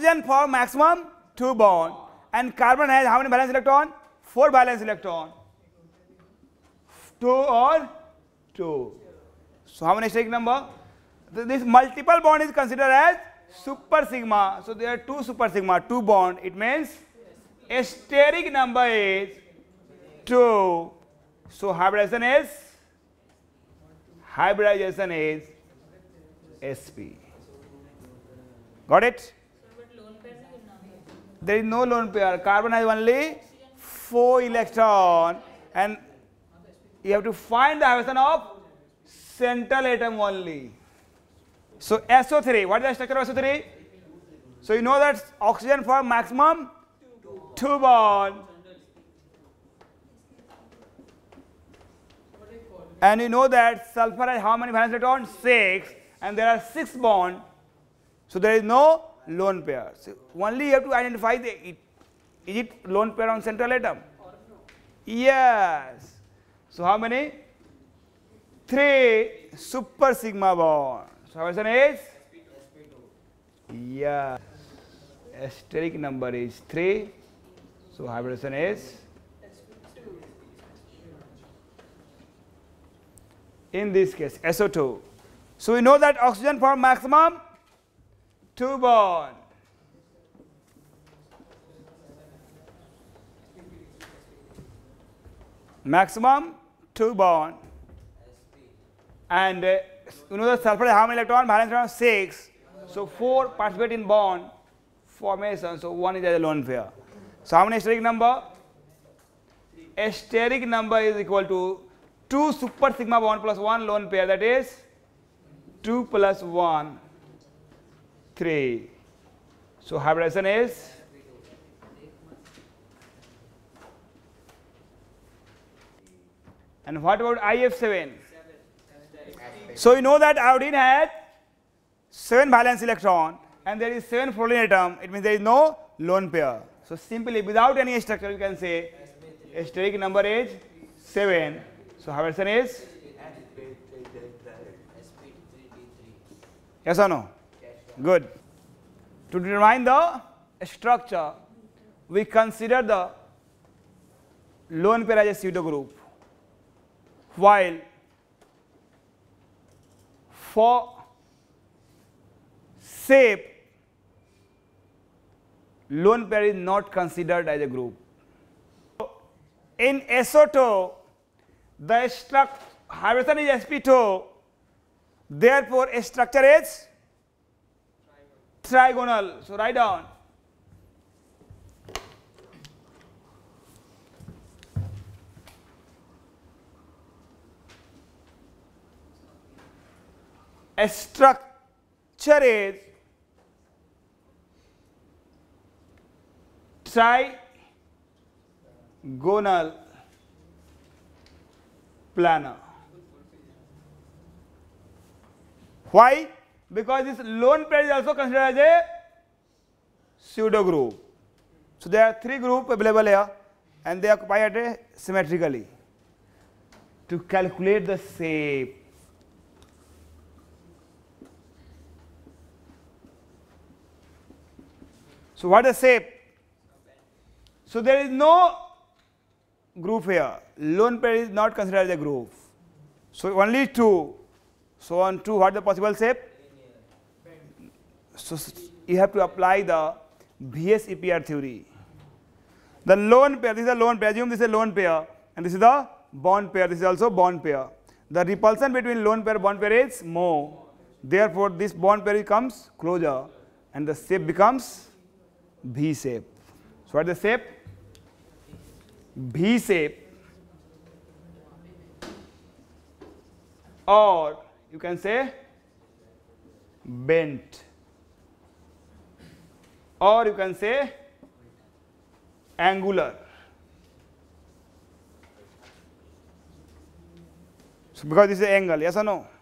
Oxygen for maximum 2 bond, and carbon has how many valence electron? 4 valence electron. 2 or 2. So how many atomic number? This multiple bond is considered as super sigma. So there are 2 super sigma, 2 bond. It means steric number is 2. So hybridization is sp. Got it? There is no lone pair. Carbon has only 4 electron, and you have to find the hybridization of central atom only. So SO3, what is the structure of SO3? So you know that oxygen for maximum 2 bond. And you know that sulfur has how many valence electrons? 6, and there are 6 bond. So there is no lone pair. So only you have to identify is it lone pair on central atom? Or no? Yes. So how many? 3 super sigma bond. So our answer is SP2. Yeah. Asterisk number is 3. So hybridization is SP2. In this case SO2. So we know that oxygen for maximum 2 bond. Maximum 2 bond. And you know the sulfur has how many electron? Valence electron 6. So 4 participate in bond formation. So 1 is as a lone pair. So how many asterisk number? Asterisk number is equal to 2 super sigma bond plus 1 lone pair. That is 2 plus 1, 3. So hybridization is and what about IF7? So you know that iodine has 7 valence electron and there is 7 fluorine atom. It means there is no lone pair. So simply without any structure you can say asterisk number is 7. So hybridization is? Yes or no? Good. To determine the structure, we consider the lone pair as a pseudo group, while for shape, lone pair is not considered as a group. In SO2, the hybridization is sp2, therefore a structure is trigonal. So write down. A structure is trigonal planar. Why? Because this lone pair is also considered as a pseudo group. So there are 3 groups available here, and they occupy it symmetrically. To calculate the shape, so what is the shape? So there is no group here. Lone pair is not considered as a group. So only 2. So on 2, what is the possible shape? So you have to apply the VS-EPR theory. The lone pair, this is a lone pair. Assume this is a lone pair, and this is the bond pair. This is also bond pair. The repulsion between lone pair and bond pair is more. Therefore, this bond pair comes closer, and the shape becomes V shape. So what is the shape? V shape, or you can say bent, or you can say angular. So because this is an angle, yes or no?